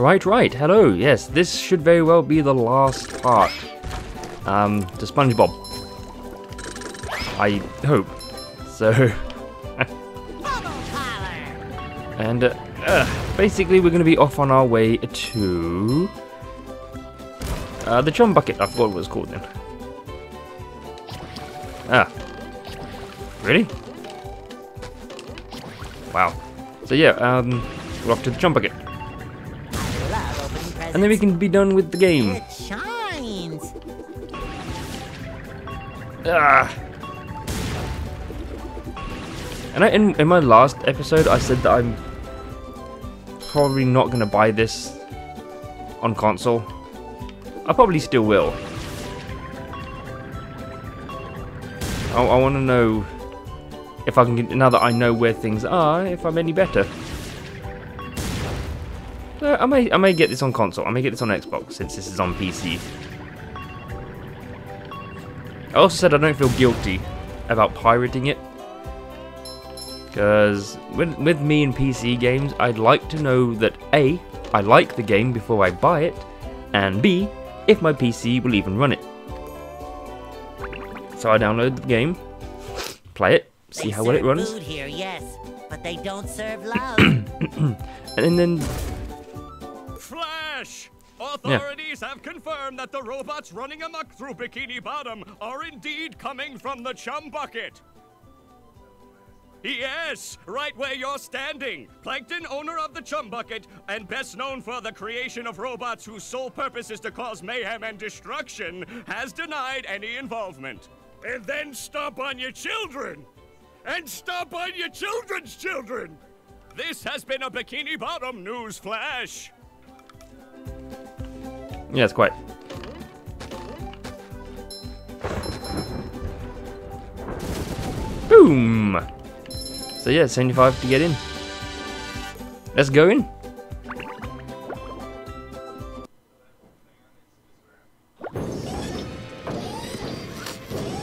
Right, hello, yes, this should very well be the last arc to SpongeBob. I hope. So... and basically we're going to be off on our way to... the chum bucket, I forgot what it was called then. Ah. Really? Wow. So yeah, we're off to the chum bucket. And then we can be done with the game. It shines. Ah. And in my last episode, I said that I'm probably not going to buy this on console. I probably still will. I want to know if I can get, now that I know where things are, if I'm any better. So I may get this on console. I may get this on Xbox since this is on PC. I also said I don't feel guilty about pirating it. Because with me and PC games, I'd like to know that A, I like the game before I buy it, and B, if my PC will even run it. So I download the game, play it, see how well it runs. Food here, yes, but they don't serve love. And then Flash! Authorities have confirmed that the robots running amok through Bikini Bottom are indeed coming from the chum bucket. Yes, right where you're standing. Plankton, owner of the Chum Bucket, and best known for the creation of robots whose sole purpose is to cause mayhem and destruction, has denied any involvement. And then stomp on your children! And stomp on your children's children! This has been a Bikini Bottom news flash. Yes, quite. Boom! So yeah, 75 to get in. Let's go in.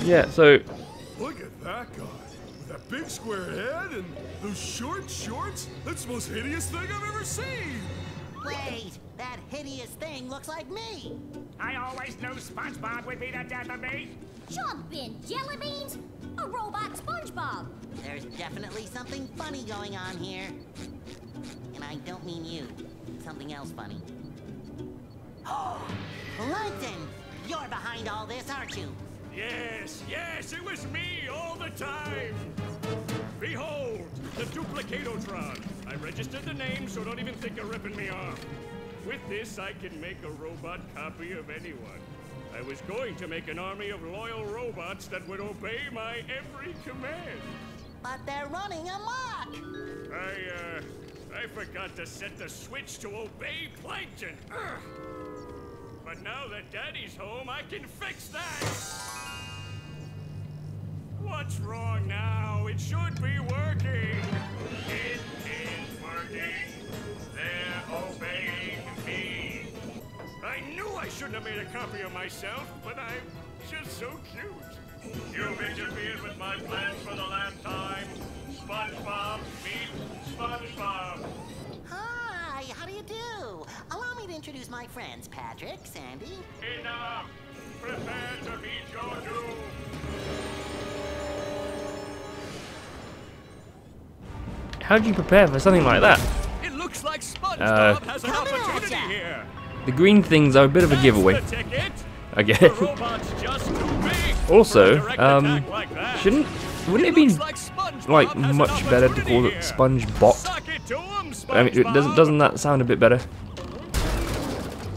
Yeah, so look at that guy. With that big square head and those short shorts. That's the most hideous thing I've ever seen. Wait, that hideous thing looks like me. I always knew SpongeBob would be the death of me. Jumpin' jelly beans? A robot SpongeBob. There's definitely something funny going on here. And I don't mean you. Something else funny. Oh! Plankton! You're behind all this, aren't you? Yes, yes, it was me all the time! Behold, the Duplicatotron. I registered the name, so don't even think of ripping me off. With this, I can make a robot copy of anyone. I was going to make an army of loyal robots that would obey my every command. But they're running amok! I forgot to set the switch to obey Plankton. Ugh. But now that Daddy's home, I can fix that! What's wrong now? It should be working! It is working. They're obeying me. I knew I shouldn't have made a copy of myself, but I'm just so cute. You've interfered with my plans for the last time. SpongeBob, meet SpongeBob. Hi, how do you do? Allow me to introduce my friends, Patrick, Sandy. Enough! Prepare to meet your doom. How do you prepare for something like that? It looks like SpongeBob has an opportunity here. The green things are a bit of a giveaway, I guess. Also, wouldn't it be like much better to call it SpongeBot? I mean, doesn't that sound a bit better?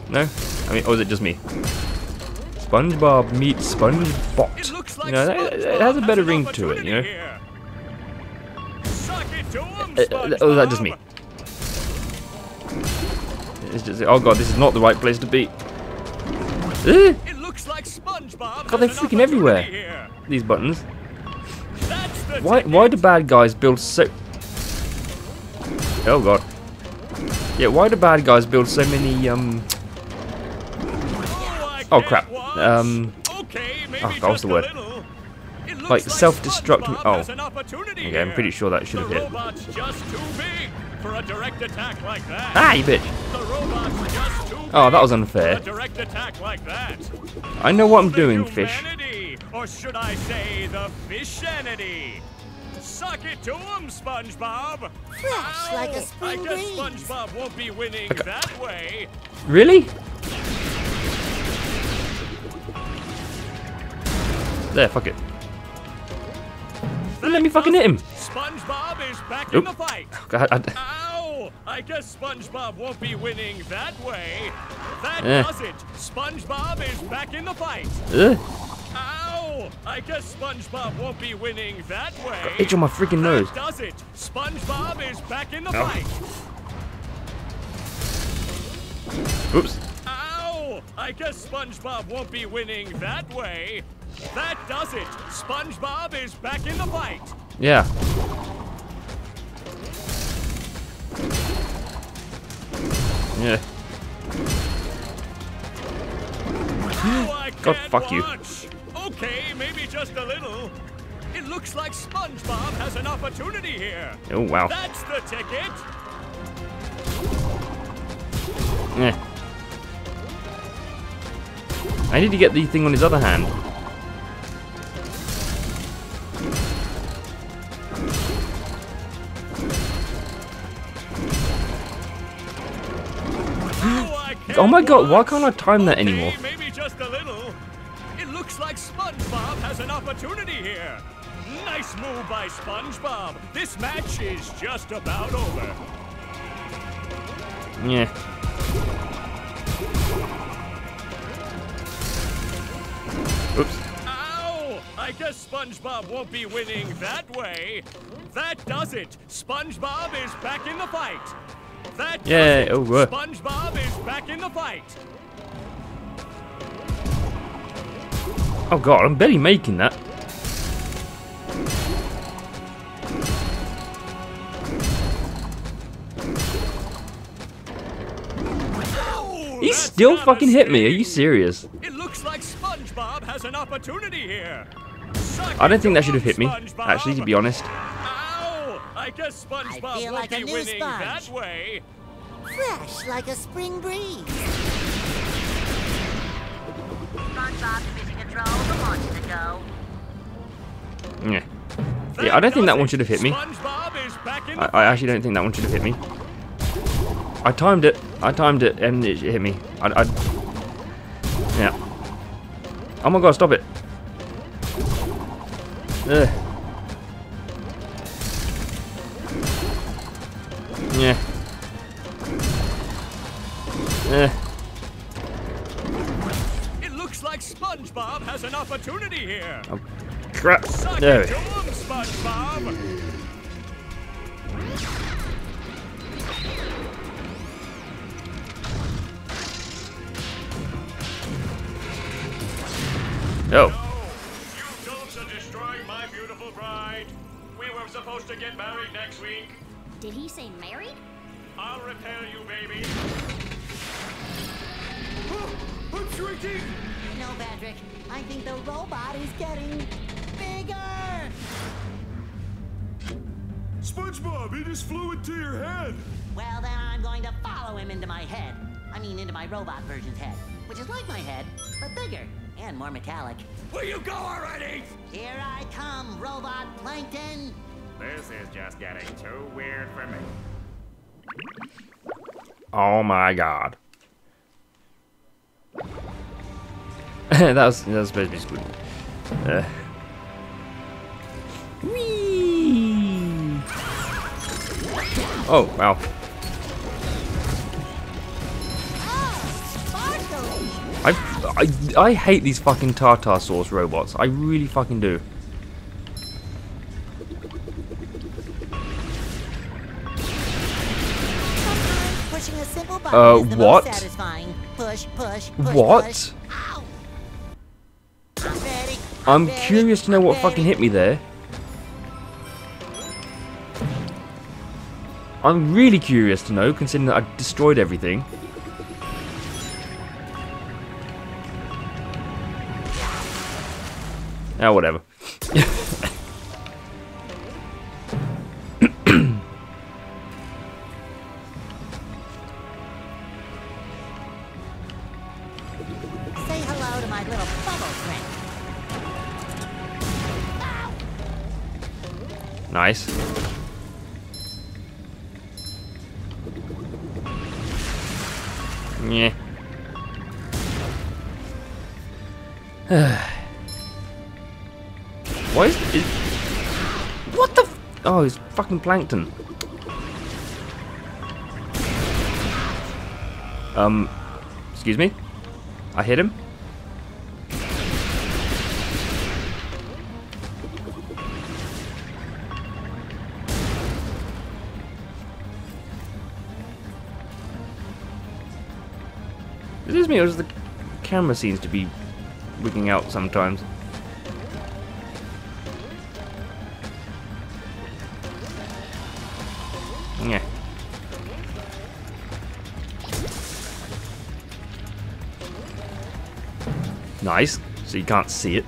No? I mean, or is it just me? SpongeBob meets SpongeBot. You know, it has a better ring to it, you know? Or is that just me? It's just, oh god, this is not the right place to be. It looks like SpongeBob. God, they're freaking everywhere. Here. These buttons. Why do bad guys build so? Oh god. Yeah, why do bad guys build so many? Oh crap. Oh, that was the word. Like self-destruct. Oh. Okay, I'm pretty sure that should have hit. Ah, you bitch! The robots Oh, that was unfair. A direct attack like that. I know what I'm doing, fish. Or should I say the fishanity? Suck it to him, SpongeBob! Flash like a spring breeze. I guess SpongeBob won't be winning that way. Really? There, fuck it. Let me fucking hit him! SpongeBob is back in the fight! Oh, God, Ow! I guess SpongeBob won't be winning that way. That does it! SpongeBob is back in the fight! Ow! I guess SpongeBob won't be winning that way. Got an itch on my freaking nose. That does it! SpongeBob is back in the fight! Oops. Ow! I guess SpongeBob won't be winning that way. That does it! SpongeBob is back in the fight! Yeah. Yeah. God, fuck you. Okay, maybe just a little. It looks like SpongeBob has an opportunity here. Oh, wow. That's the ticket! Yeah. I need to get the thing on his other hand. Oh my god, why can't I time that anymore? Maybe just a little. It looks like SpongeBob has an opportunity here. Nice move by SpongeBob. This match is just about over. Yeah. Oops. Ow! I guess SpongeBob won't be winning that way. That does it. SpongeBob is back in the fight. That SpongeBob is back in the fight. Oh god, I'm barely making that. Oh, he still fucking hit me. Are you serious? It looks like SpongeBob has an opportunity here. I don't think that should have hit me, actually, to be honest. I guess SpongeBob feel like a new sponge. That way. Fresh like a spring breeze. SpongeBob's missing a draw from months ago. Yeah. Yeah, I don't think that one should have hit me. I actually don't think that one should have hit me. I timed it. I timed it and it hit me. Yeah. Oh my god, stop it. Ugh. Yeah. It looks like SpongeBob has an opportunity here. Oh, crap. There. You dolts are destroying my beautiful bride. We were supposed to get married next week. Did he say married? I'll repair you, baby. Oh, I'm shrinking. No, Patrick. I think the robot is getting bigger. SpongeBob, he just flew into your head. Well, then I'm going to follow him into my head. I mean, into my robot version's head, which is like my head, but bigger and more metallic. Will you go already? Here I come, robot plankton. This is just getting too weird for me. Oh my god. that was supposed to be squid. Whee! Oh, wow. I hate these fucking tartar sauce robots. I really fucking do. What? Push, push, push, what? Push. I'm curious to know what fucking hit me there. I'm really curious to know, considering that I destroyed everything. Oh, whatever. my little bubble friend. Nice. Yeah. Why is what the? Oh, it's fucking plankton. Excuse me? I hit him? Is this me or does the camera seems to be wigging out sometimes? Yeah. Nice, so you can't see it.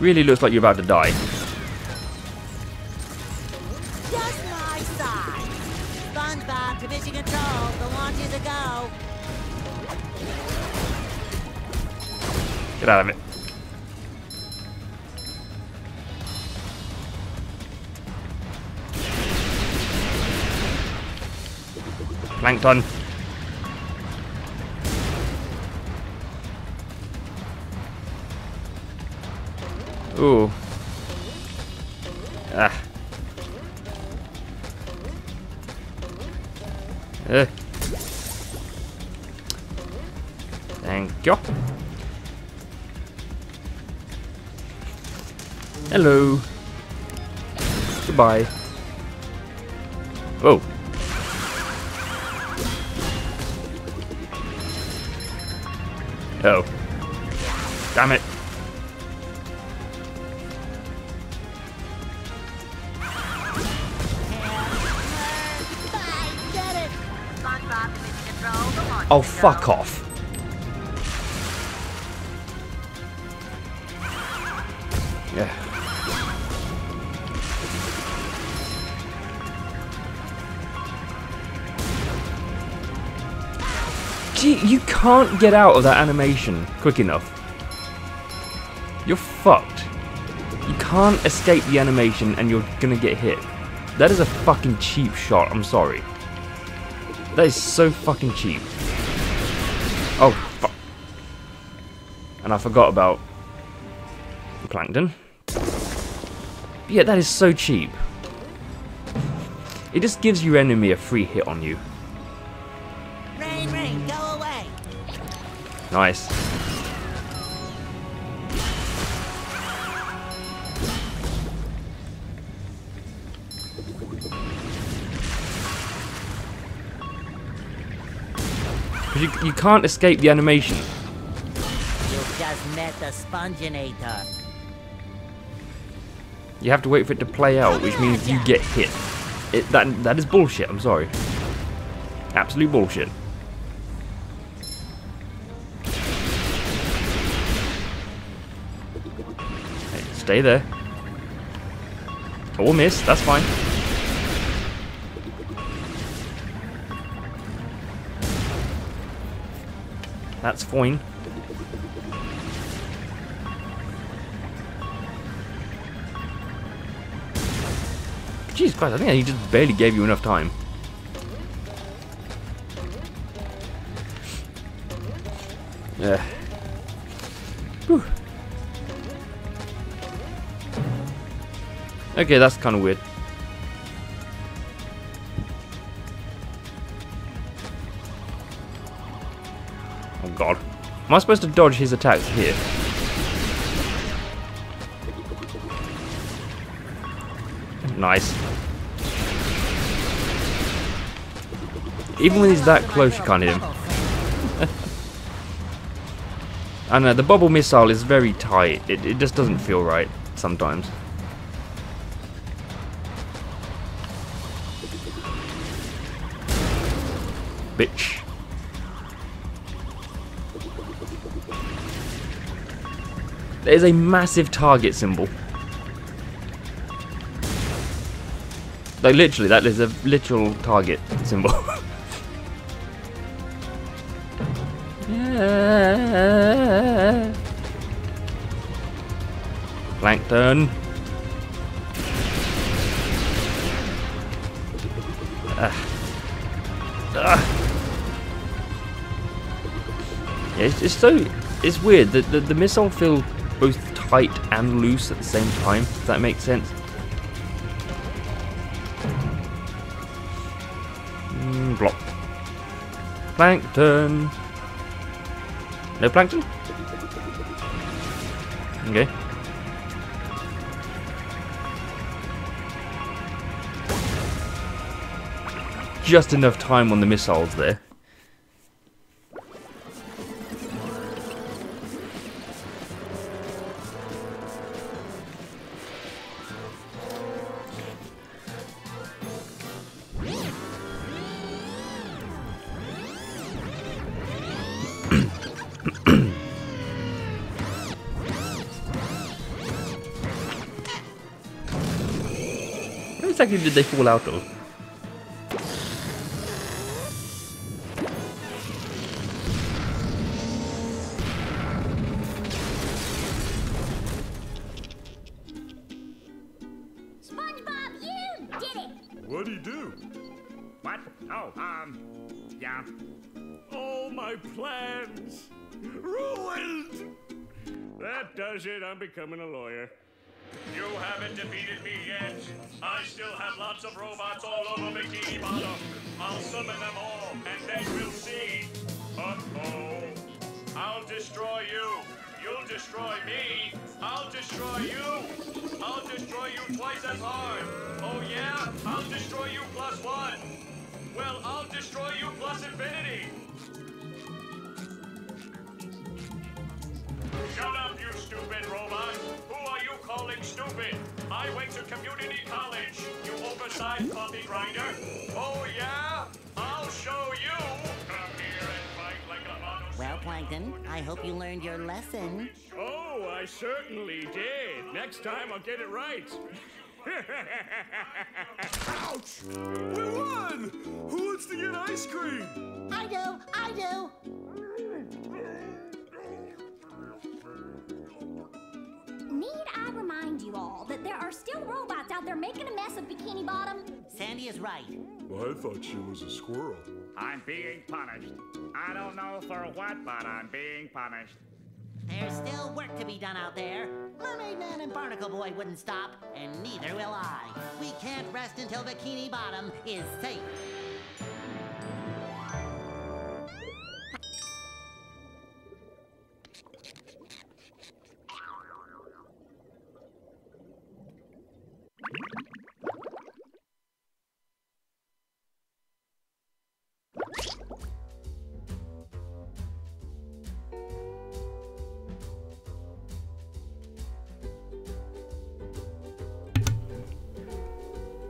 Really looks like you're about to die. Just my size. SpongeBob division control. The launch is a go. Get out of it. Plankton. Ooh. Ah. Thank you. Hello. Goodbye. Oh. Oh. Damn it. Oh, fuck off. Yeah. Gee, you can't get out of that animation quick enough. You're fucked. You can't escape the animation and you're gonna get hit. That is a fucking cheap shot, I'm sorry. That is so fucking cheap. Oh, fuck. And I forgot about the plankton. Yeah, that is so cheap. It just gives your enemy a free hit on you. Rain, rain, go away. Nice. You can't escape the animation. You just met the Sponginator. You have to wait for it to play out, which means you get hit. That is bullshit, I'm sorry. Absolute bullshit. Hey, stay there. Or miss, that's fine. That's fine. Jesus Christ, I think he just barely gave you enough time. Yeah. Okay, that's kind of weird. God. Am I supposed to dodge his attacks here? Nice. Even when he's that close, you can't hit him. I know, the bubble missile is very tight. It just doesn't feel right sometimes. Bitch. There's a massive target symbol. Like literally, that is a literal target symbol. Plankton. Yeah, it's so, it's weird that the missile feels both tight and loose at the same time, if that makes sense. Block. Plankton. No plankton? Okay. Just enough time on the missiles there. What exactly did they fall out of? I'm becoming a lawyer. You haven't defeated me yet. I still have lots of robots all over Bikini Bottom. I'll summon them all, and then we'll see. Uh-oh. I'll destroy you. You'll destroy me. I'll destroy you. I'll destroy you twice as hard. Oh, yeah? I'll destroy you plus one. Well, I'll destroy you plus infinity. Shut up, you stupid robot! Who are you calling stupid? I went to community college, you oversized coffee grinder! Oh yeah? I'll show you! Come here and fight like a model. Well, Plankton, I hope you learned your lesson. Oh, I certainly did! Next time I'll get it right! Ouch! We won! Who wants to get ice cream? I do! I do! Need I remind you all that there are still robots out there making a mess of Bikini Bottom? Sandy is right. Well, I thought she was a squirrel. I'm being punished. I don't know for what, but I'm being punished. There's still work to be done out there. Mermaid Man and Barnacle Boy wouldn't stop, and neither will I. We can't rest until Bikini Bottom is safe.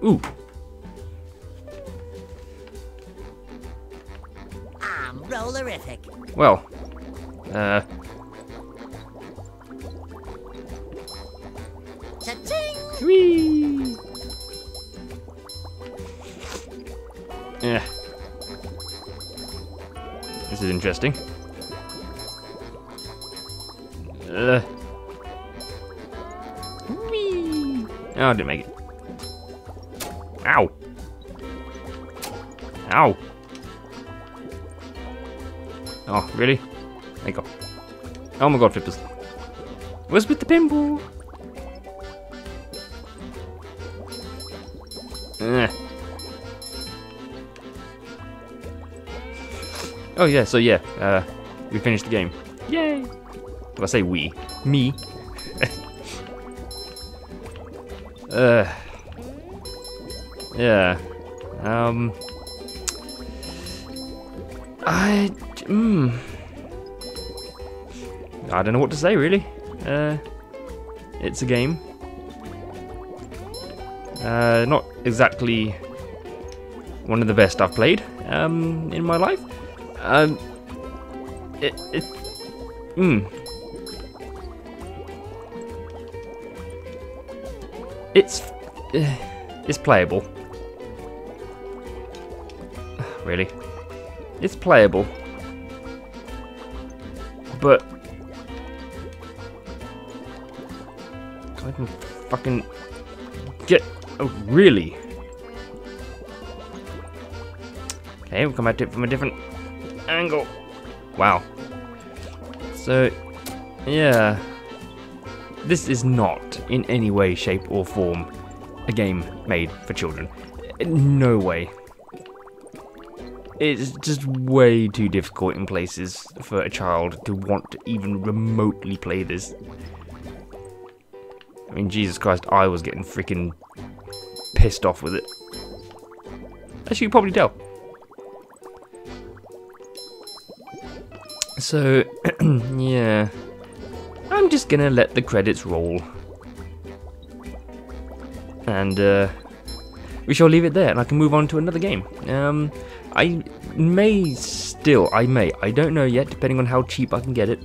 Ooh. I'm rollerific. Well, cha-ching! Whee! Yeah. This is interesting. Whee! Oh, I didn't make it. Ow! Ow! Oh, really? There you go. Oh my god, flippers. What's with the pinball? Oh yeah, so yeah, we finished the game. Yay! Well, I say we. Me. Yeah. I don't know what to say really. It's a game. Not exactly one of the best I've played in my life. It's playable. Really, it's playable. but... I can fucking get... Oh, really? Okay, we'll come at it from a different angle. Wow. So, yeah. This is not, in any way, shape, or form, a game made for children. No way. It's just way too difficult in places for a child to want to even remotely play this. I mean, Jesus Christ, I was getting freaking pissed off with it. As you can probably tell. So, yeah. I'm just gonna let the credits roll. And, we shall leave it there, and I can move on to another game. I may still, I don't know yet, depending on how cheap I can get it.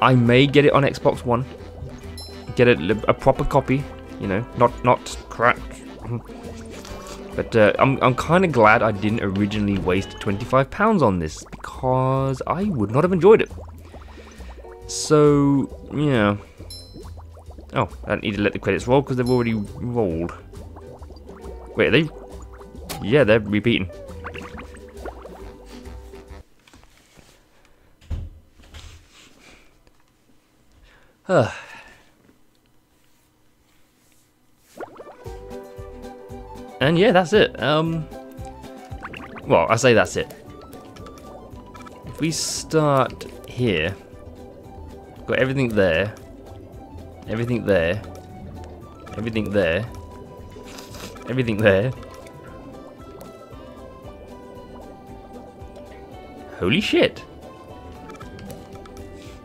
I may get it on Xbox One. Get it a proper copy, you know, not crap. But I'm kind of glad I didn't originally waste £25 on this, because I would not have enjoyed it. So, yeah. Oh, I don't need to let the credits roll, because they've already rolled. Wait, are they? Yeah, they're repeating. Huh. And yeah, that's it. Well, I say that's it. If we start here, got everything there, everything there, everything there, everything there. Holy shit!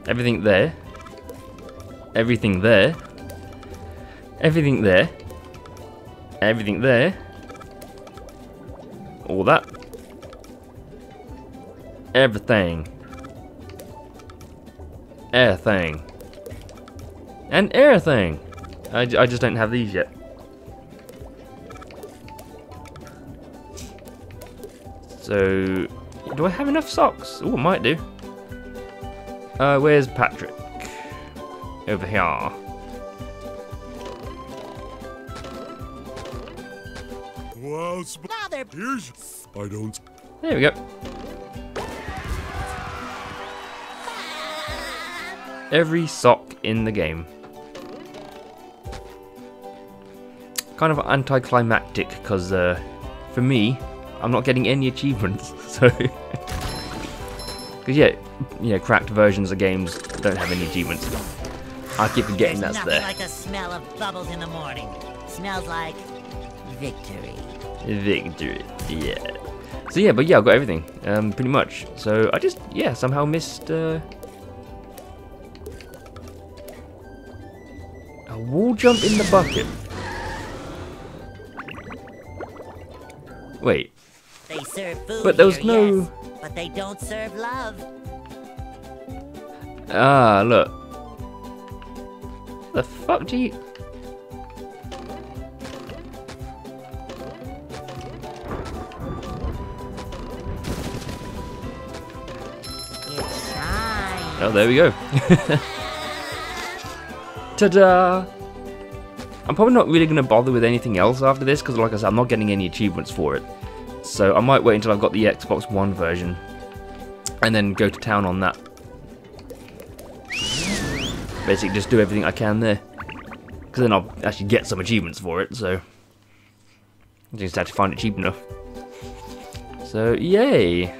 Everything there, everything there, everything there, everything there. All that. Everything. Everything. And everything. I just don't have these yet. So, do I have enough socks? Oh, I might do. Where's Patrick? Over here. I don't. There we go. Every sock in the game. Kind of anticlimactic, because for me, I'm not getting any achievements. So, because yeah, you know, cracked versions of games don't have any achievements. I keep forgetting that's there. Like the smell of bubbles in the morning. Smells like victory. Victory, yeah. So yeah, but yeah, I got everything, pretty much. So I just, yeah, somehow missed a wall jump in the bucket. Wait, they serve food, but there was no. Yes, but they don't serve love. Ah, look. What the fuck do you? Oh, there we go. Ta-da! I'm probably not really going to bother with anything else after this, because like I said, I'm not getting any achievements for it. So I might wait until I've got the Xbox One version, and then go to town on that. Basically just do everything I can there, because then I'll actually get some achievements for it, so... I just have to find it cheap enough. So, yay!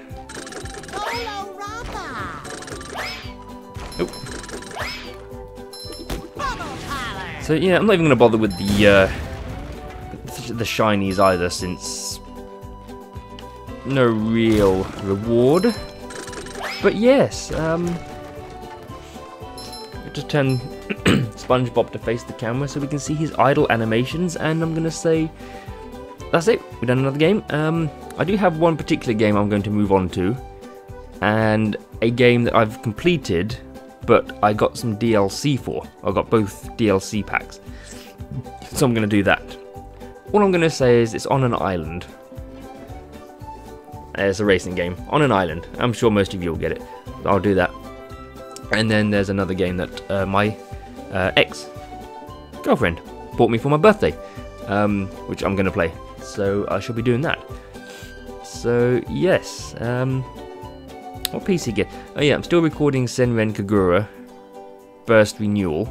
So yeah, I'm not even going to bother with the shinies either, since no real reward. But yes, just turn SpongeBob to face the camera so we can see his idle animations, and I'm going to say that's it. We've done another game. I do have one particular game I'm going to move on to, and a game that I've completed. But I got some DLC for. I got both DLC packs. So I'm going to do that. All I'm going to say is it's on an island. It's a racing game. On an island. I'm sure most of you will get it. I'll do that. And then there's another game that my ex-girlfriend bought me for my birthday, which I'm going to play. So I shall be doing that. So, yes. What PC game? Oh yeah, I'm still recording Senren Kagura Burst Renewal.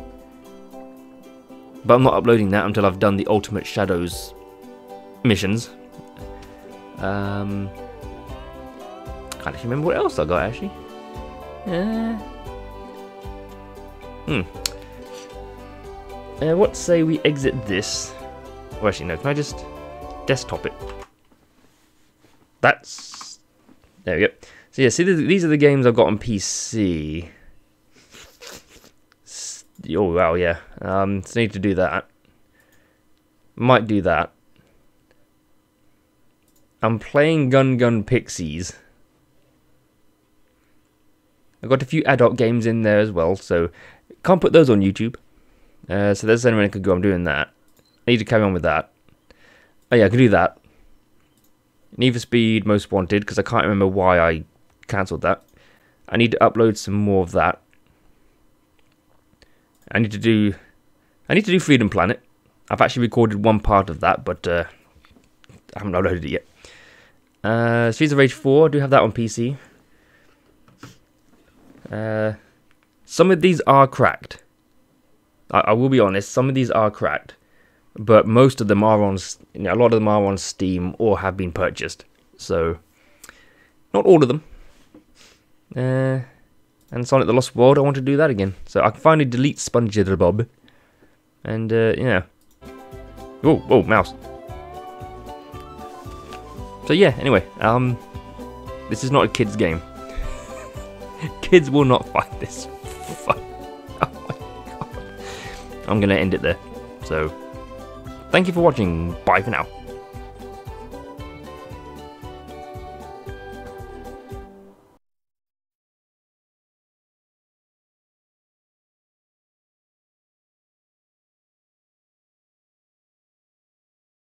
But I'm not uploading that until I've done the Ultimate Shadows missions. Can't actually remember what else I got, actually. What say we exit this? Well, actually, no. Can I just desktop it? That's... There we go. So, yeah, see, these are the games I've got on PC. Oh, wow, yeah. So I need to do that. Might do that. I'm playing Gun Gun Pixies. I've got a few adult games in there as well, so can't put those on YouTube. So there's anywhere I could go. I'm doing that. I need to carry on with that. Oh yeah, I can do that. Need for Speed Most Wanted, because I can't remember why I cancelled that. I need to upload some more of that. I need to do Freedom Planet. I've actually recorded one part of that, but I haven't uploaded it yet. Streets of Rage 4, I do have that on PC. Some of these are cracked. I will be honest, some of these are cracked, but most of them are on, you know, a lot of them are on Steam or have been purchased. So, not all of them. And Sonic the Lost World, I want to do that again. So I can finally delete Spongebob. And, yeah. Oh, oh, mouse. So yeah, anyway, this is not a kid's game. Kids will not find this. Fuck. Oh my god. I'm gonna end it there. So, thank you for watching. Bye for now.